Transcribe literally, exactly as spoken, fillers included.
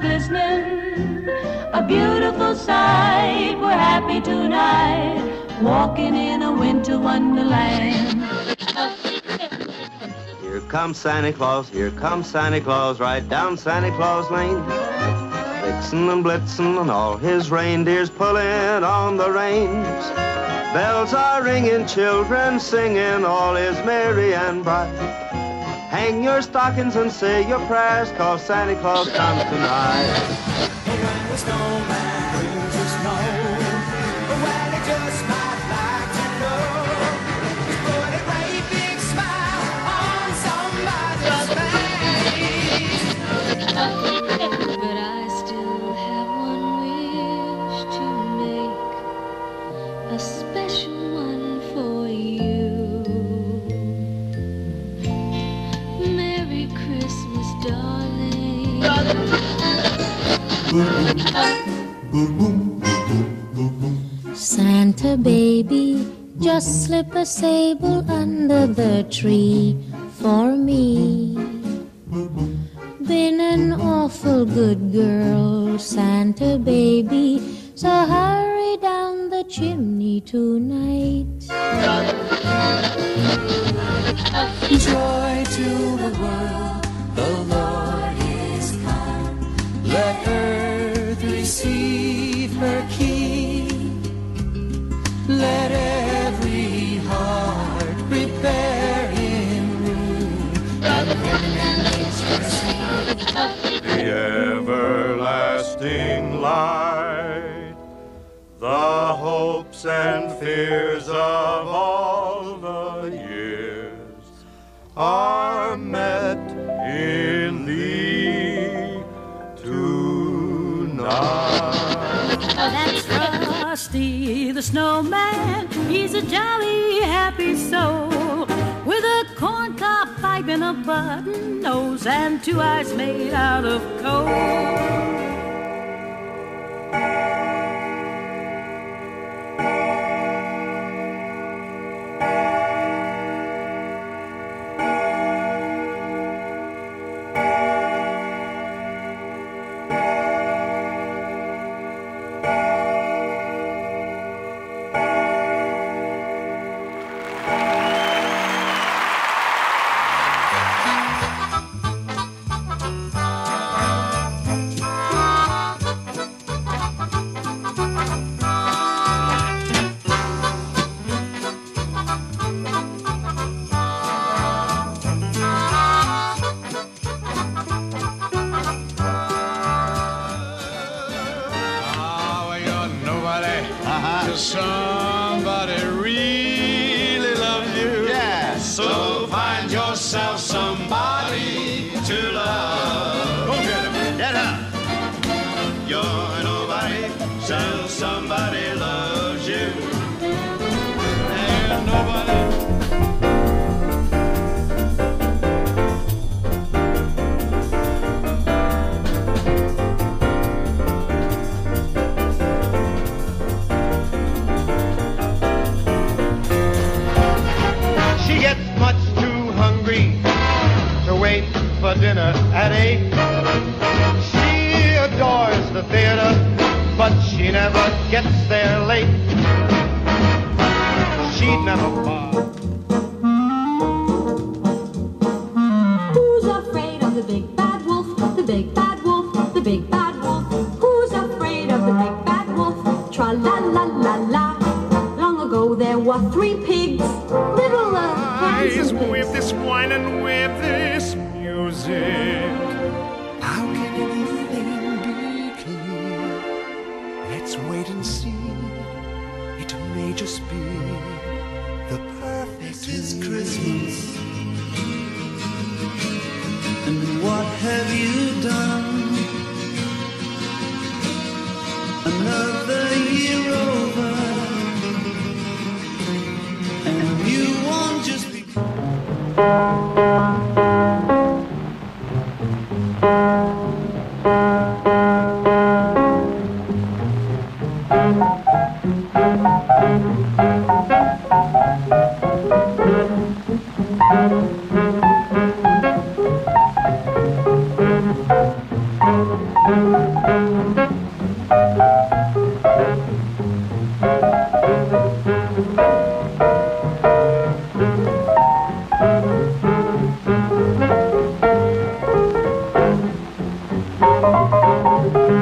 glistening, a beautiful sight. We're happy tonight, walking in a winter wonderland. Here comes Santa Claus, here comes Santa Claus, right down Santa Claus Lane. Blitzen and blitzen and all his reindeers pulling on the reins. Bells are ringing, children singing, all is merry and bright. Hang your stockings and say your prayers, 'cause Santa Claus comes tonight. Here comes the snowman, brings the snow. Well, I just might like to know. He's put a great big smile on somebody's face. But I still have one wish to make, a special one for you. Darling, Santa baby, just slip a sable under the tree for me. Been an awful good girl, Santa baby, so hurry down the chimney tonight. Joy to the world, the Lord is come, let earth receive her King. Let every heart prepare Him room. The everlasting light, the hopes and fears of all the years are met in thee tonight. That's Frosty the Snowman, he's a jolly happy soul, with a corncob pipe and a button nose and two eyes made out of coal. Somebody really loves you. Yeah. So find yourself somebody to love. Go get him. Get up. You're nobody, so somebody loves you. And nobody. For dinner at eight. She adores the theater, but she never gets there late. She never bothers. Who's afraid of the big bad wolf? The big bad wolf, the big bad wolf. Who's afraid of the big bad wolf? Tra la la la la. Long ago there were three pigs, little uh, handsome pigs. With this wine and with this music, how can anything be clear? Let's wait and see. It may just be the perfect is Christmas. And what have you done? Another year over, and you won't just be. Thank you. Thank you.